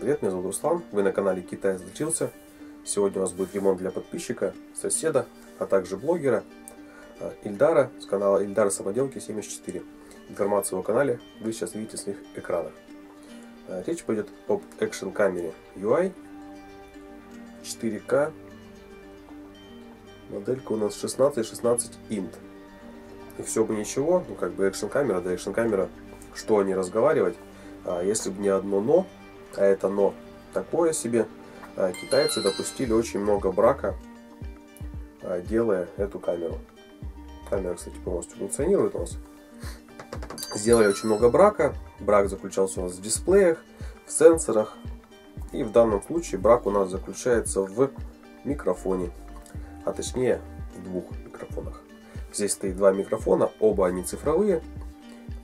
привет, меня зовут Руслан, вы на канале Китай изучился. Сегодня у нас будет ремонт для подписчика, соседа, а также блогера Ильдара с канала Ильдара Самоделки 74. Информацию о его канале вы сейчас видите с их экранах. Речь пойдет об экшен камере UI 4K. Моделька у нас 16-16 инт. И все бы ничего, ну как бы экшн-камера, да экшн-камера, что о ней разговаривать, если бы не одно но, а это но такое себе, китайцы допустили очень много брака, делая эту камеру. Камера, кстати, полностью функционирует у нас. Сделали очень много брака, брак заключался у нас в дисплеях, в сенсорах, и в данном случае брак у нас заключается в микрофоне, а точнее в двух микрофонах. Здесь стоит два микрофона, оба они цифровые,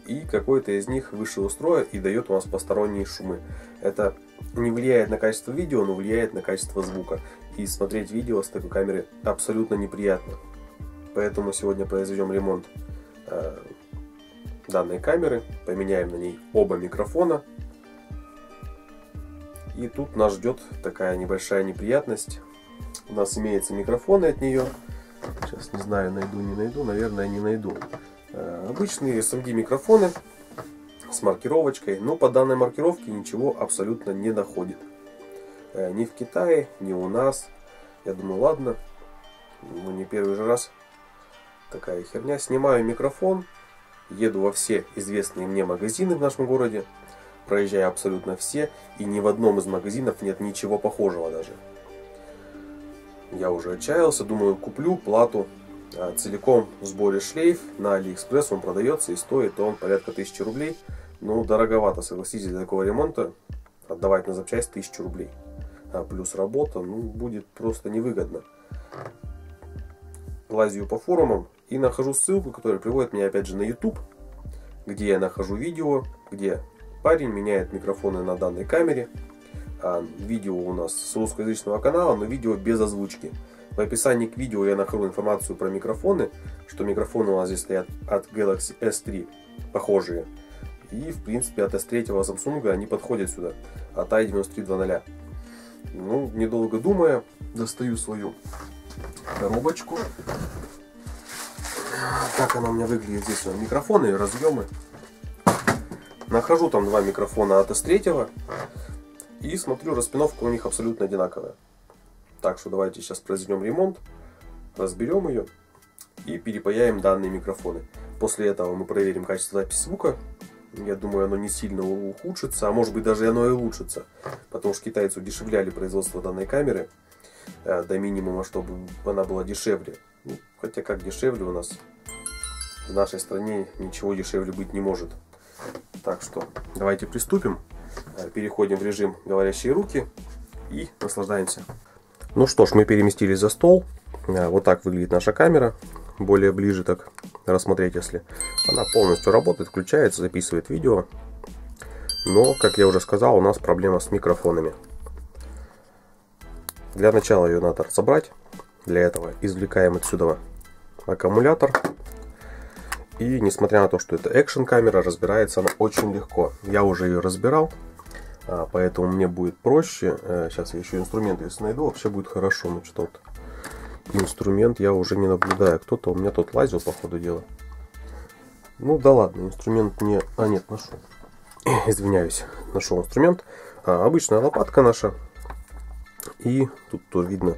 и какой-то из них выше устроя и дает у нас посторонние шумы. Это не влияет на качество видео, но влияет на качество звука. И смотреть видео с такой камеры абсолютно неприятно. Поэтому сегодня произведем ремонт данной камеры, поменяем на ней оба микрофона. И тут нас ждет такая небольшая неприятность. У нас имеются микрофоны от нее. Сейчас не знаю, найду, не найду, наверное, не найду. Обычные SMD микрофоны с маркировочкой, но по данной маркировке ничего абсолютно не доходит. Ни в Китае, ни у нас. Я думаю, ладно, ну не первый же раз такая херня. Снимаю микрофон, еду во все известные мне магазины в нашем городе, проезжаю абсолютно все, и ни в одном из магазинов нет ничего похожего даже. Я уже отчаялся, думаю, куплю плату целиком в сборе шлейф. На AliExpress он продается и стоит он порядка 1000 рублей. Ну, дороговато, согласитесь, для такого ремонта отдавать на запчасть 1000 рублей. Плюс работа, ну, будет просто невыгодно. Лазю по форумам и нахожу ссылку, которая приводит меня опять же на YouTube, где я нахожу видео, где парень меняет микрофоны на данной камере. Видео у нас с русскоязычного канала, но видео без озвучки. В описании к видео я нахожу информацию про микрофоны, что микрофоны у нас здесь стоят от Galaxy S3, похожие. И в принципе от S3 Samsung они подходят сюда, от i9300. Ну, недолго думая, достаю свою коробочку. Как она у меня выглядит здесь? Микрофоны, разъемы. Нахожу там два микрофона от S3. И смотрю, распиновка у них абсолютно одинаковая. Так что давайте сейчас произведем ремонт, разберем ее и перепаяем данные микрофоны. После этого мы проверим качество записи звука. Я думаю, оно не сильно ухудшится, а может быть даже оно и улучшится. Потому что китайцы удешевляли производство данной камеры до минимума, чтобы она была дешевле. Ну, хотя как дешевле у нас, в нашей стране ничего дешевле быть не может. Так что давайте приступим. Переходим в режим говорящие руки и наслаждаемся. Ну что ж, мы переместились за стол. Вот так выглядит наша камера. Более ближе так рассмотреть, если она полностью работает, включается, записывает видео. Но, как я уже сказал, у нас проблема с микрофонами. Для начала ее надо разобрать. Для этого извлекаем отсюда аккумулятор. И несмотря на то, что это экшен камера, разбирается она очень легко. Я уже ее разбирал, поэтому мне будет проще. Сейчас я еще инструмент, если найду, вообще будет хорошо. Ну что вот, инструмент я уже не наблюдаю. Кто-то у меня тут лазил по ходу дела. Ну да ладно, инструмент не... А нет, нашел. Извиняюсь, нашел инструмент. Обычная лопатка наша. И тут видно,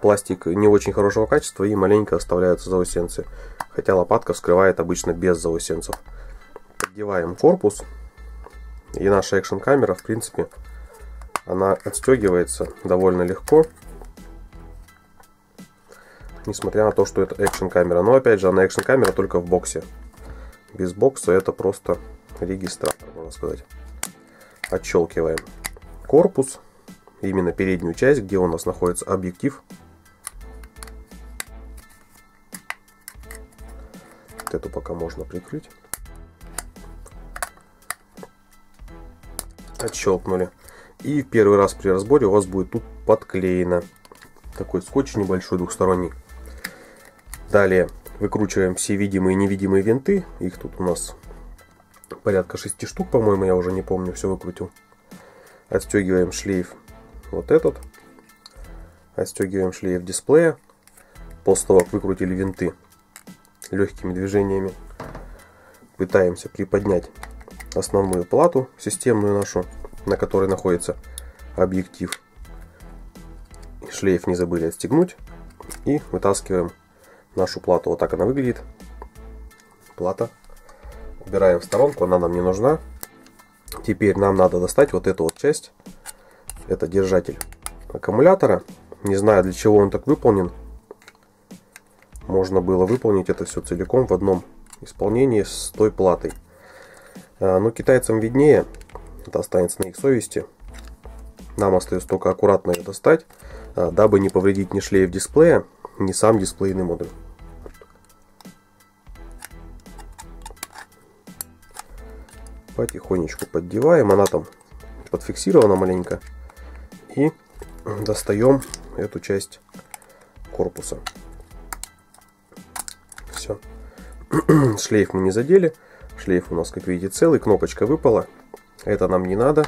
пластик не очень хорошего качества и маленько оставляются заусенцы. Хотя лопатка вскрывает обычно без заусенцев. Поддеваем корпус. И наша экшн-камера, в принципе, она отстегивается довольно легко. Несмотря на то, что это экшн-камера. Но опять же, она экшн-камера только в боксе. Без бокса это просто регистратор, можно сказать. Отщелкиваем корпус. Именно переднюю часть, где у нас находится объектив. Эту пока можно прикрыть. Отщелкнули. И в первый раз при разборе у вас будет тут подклеено. Такой скотч небольшой, двухсторонний. Далее выкручиваем все видимые и невидимые винты. Их тут у нас порядка 6 штук, по-моему, я уже не помню, все выкрутил. Отстегиваем шлейф вот этот. Отстегиваем шлейф дисплея. После того, как выкрутили винты легкими движениями, пытаемся приподнять основную плату, системную нашу, на которой находится объектив. Шлейф не забыли отстегнуть. И вытаскиваем нашу плату. Вот так она выглядит. Плата. Убираем в сторонку, она нам не нужна. Теперь нам надо достать вот эту вот часть. Это держатель аккумулятора. Не знаю, для чего он так выполнен. Можно было выполнить это все целиком в одном исполнении с той платой. Но китайцам виднее. Это останется на их совести. Нам остается только аккуратно ее достать, дабы не повредить ни шлейф дисплея, ни сам дисплейный модуль. Потихонечку поддеваем, она там подфиксирована маленько. И достаем эту часть корпуса. Все. Шлейф мы не задели. Шлейф у нас, как видите, целый, кнопочка выпала. Это нам не надо.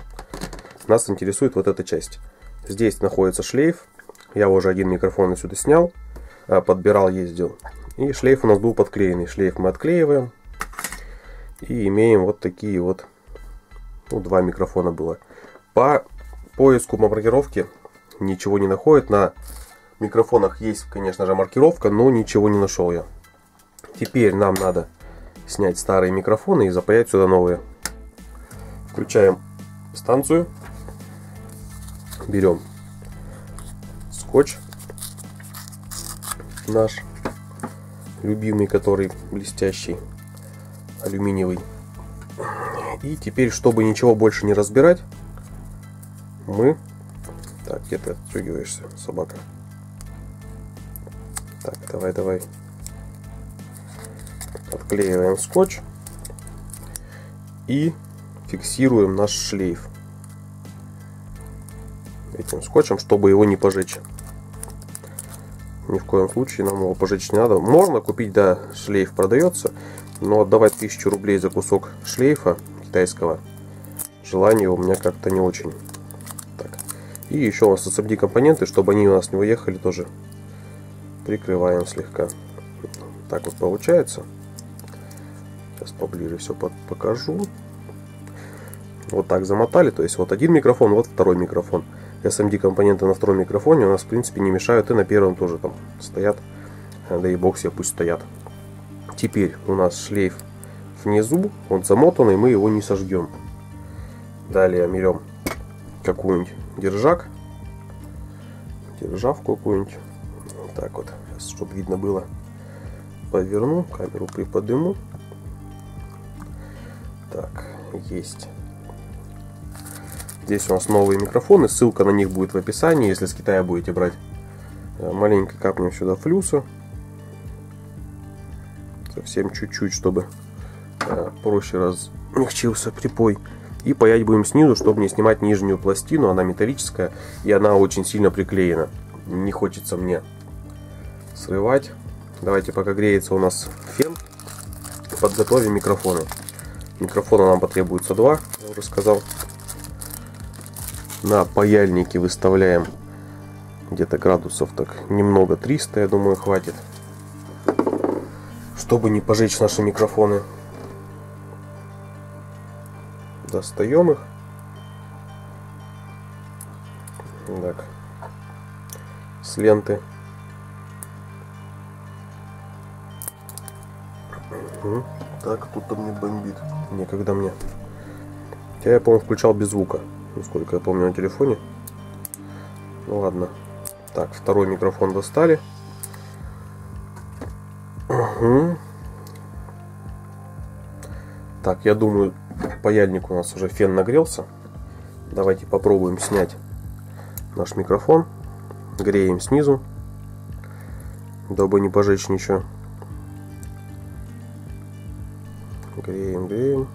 Нас интересует вот эта часть. Здесь находится шлейф. Я уже один микрофон отсюда снял, подбирал, ездил. И шлейф у нас был подклеенный. Шлейф мы отклеиваем. И имеем вот такие вот, ну, два микрофона было. По поиску по маркировке ничего не находит. На микрофонах есть, конечно же, маркировка, но ничего не нашел я. Теперь нам надо снять старые микрофоны и запаять сюда новые. Включаем станцию. Берем скотч наш любимый, который блестящий, алюминиевый. И теперь, чтобы ничего больше не разбирать, мы... Так, где ты отстегиваешься, собака? Так, давай, давай. Отклеиваем скотч и фиксируем наш шлейф этим скотчем, чтобы его не пожечь. Ни в коем случае нам его пожечь не надо. Можно купить, да, шлейф продается, но отдавать 1000 рублей за кусок шлейфа китайского желания у меня как-то не очень. Так. И еще у нас SMD компоненты, чтобы они у нас не уехали, тоже прикрываем слегка. Так вот получается. Сейчас поближе все покажу. Вот так замотали, то есть вот один микрофон, вот второй микрофон. SMD компоненты на втором микрофоне у нас в принципе не мешают, и на первом тоже там стоят, да и боксе пусть стоят. Теперь у нас шлейф внизу, он замотанный, мы его не сожгем. Далее берем какую-нибудь державку какую-нибудь, вот так вот, сейчас, чтобы видно было, поверну, камеру приподниму. Так, есть. Здесь у нас новые микрофоны, ссылка на них будет в описании, если с Китая будете брать. Маленько капнем сюда флюса. Совсем чуть-чуть, чтобы проще размягчился припой. И паять будем снизу, чтобы не снимать нижнюю пластину. Она металлическая и она очень сильно приклеена. Не хочется мне срывать. Давайте, пока греется у нас фен, подготовим микрофоны. Микрофона нам потребуется 2, я уже сказал. На паяльнике выставляем где-то градусов так немного, 300, я думаю, хватит, чтобы не пожечь наши микрофоны. Достаем их. Так. С ленты. Так, кто-то мне бомбит. Некогда мне. Хотя я, по-моему, включал без звука. Насколько я помню на телефоне. Ну ладно. Так, второй микрофон достали. Угу. Так, я думаю, паяльник у нас уже, фен нагрелся. Давайте попробуем снять наш микрофон. Греем снизу, дабы не пожечь ничего. Греем, греем.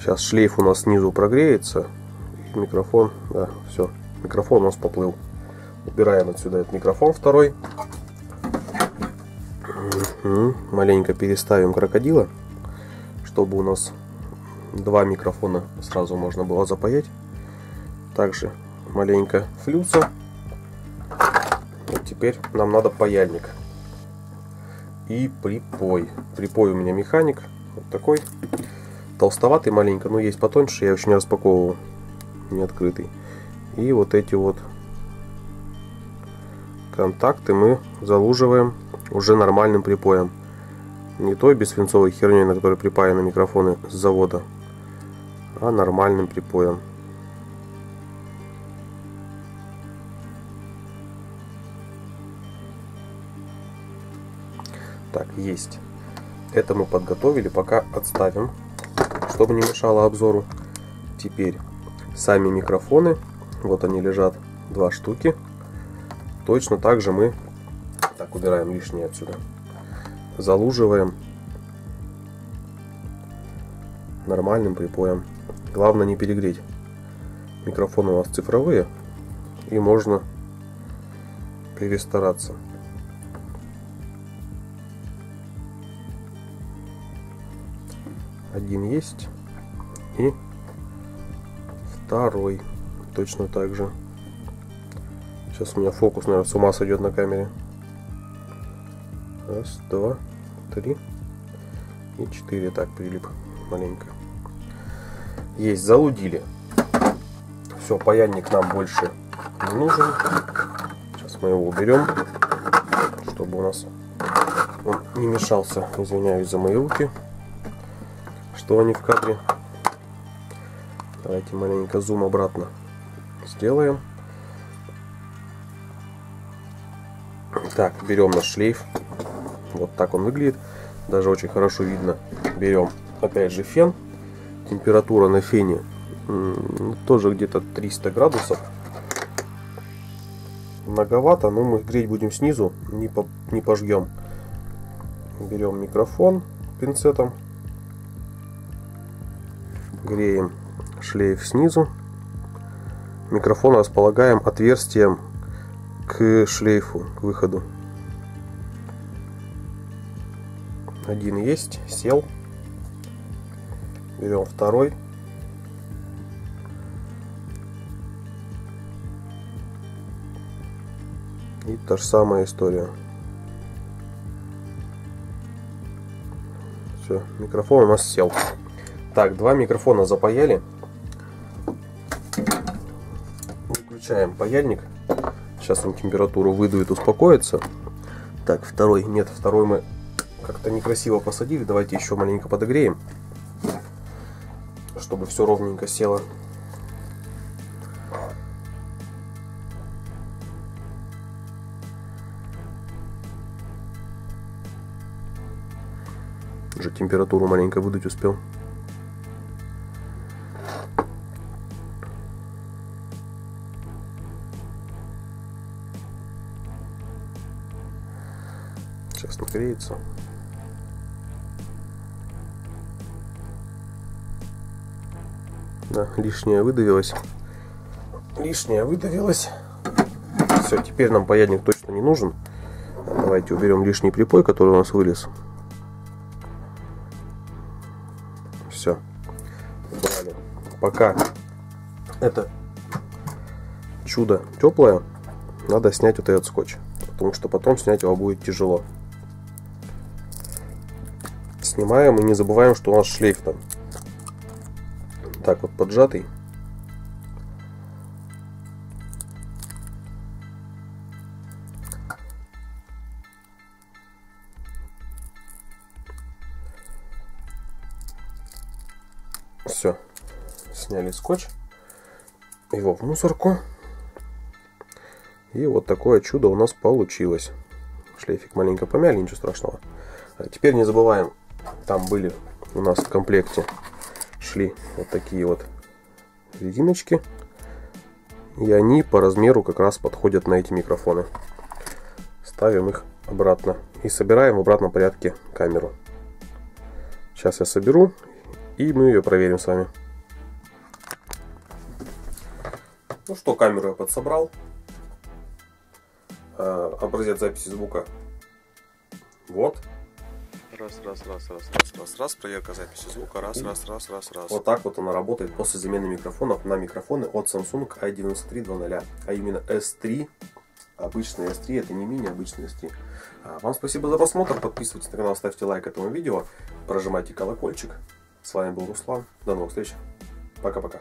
Сейчас шлейф у нас снизу прогреется. И микрофон, да, все. Микрофон у нас поплыл. Убираем отсюда этот микрофон второй. Маленько переставим крокодила, чтобы у нас два микрофона сразу можно было запаять. Также маленько флюса. Вот теперь нам надо паяльник и припой. Припой у меня механик, вот такой, толстоватый маленько, но есть потоньше, я еще не распаковывал, не открытый. И вот эти вот контакты мы залуживаем уже нормальным припоем, не той бесфинцовой херней, на которой припаяны микрофоны с завода, а нормальным припоем. Так, есть. Это мы подготовили, пока отставим, чтобы не мешало обзору. Теперь сами микрофоны, вот они лежат, два штуки. Точно так же мы, так, убираем лишнее отсюда, залуживаем нормальным припоем. Главное не перегреть. Микрофоны у нас цифровые, и можно перестараться. Один есть, и второй точно так же. Сейчас у меня фокус, наверное, с ума сойдет на камере. Раз, два, три и четыре. Так, прилип маленько. Есть, залудили. Все, паяльник нам больше не нужен. Сейчас мы его уберем, чтобы у нас он не мешался. Извиняюсь за мои руки, что они в кадре. Давайте маленько зум обратно сделаем. Так, берем наш шлейф, вот так он выглядит, даже очень хорошо видно. Берем опять же фен, температура на фене тоже где-то 300 градусов, многовато, но мы греть будем снизу, не пожгем. Берем микрофон пинцетом, греем шлейф снизу, микрофон располагаем отверстием к шлейфу, к выходу. Один есть, сел. Берем второй, и та же самая история. Все, микрофон у нас сел. Так, два микрофона запаяли. Выключаем паяльник. Сейчас он температуру выдует, успокоится. Так, второй нет, второй мы как-то некрасиво посадили. Давайте еще маленько подогреем, чтобы все ровненько село. Уже температуру маленько выдуть успел. Сейчас нагреется. Да, лишнее выдавилось. Лишнее выдавилось. Все, теперь нам паяльник точно не нужен. Давайте уберем лишний припой, который у нас вылез. Все. Убрали. Пока это чудо теплое, надо снять вот этот скотч, потому что потом снять его будет тяжело. Снимаем и не забываем, что у нас шлейф там так вот поджатый. Все, сняли скотч, его в мусорку. И вот такое чудо у нас получилось. Шлейфик маленько помяли, ничего страшного. Теперь не забываем, там были у нас в комплекте, шли вот такие вот резиночки, и они по размеру как раз подходят на эти микрофоны. Ставим их обратно и собираем в обратном порядке камеру. Сейчас я соберу, и мы ее проверим с вами. Ну что, камеру я подсобрал. Образец записи звука вот Раз. Проверка записи звука. Раз. Вот так вот она работает после замены микрофонов на микрофоны от Samsung i9300, а именно S3. Обычные S3, это не мини, обычные S3. Вам спасибо за просмотр. Подписывайтесь на канал, ставьте лайк этому видео, прожимайте колокольчик. С вами был Руслан. До новых встреч. Пока-пока.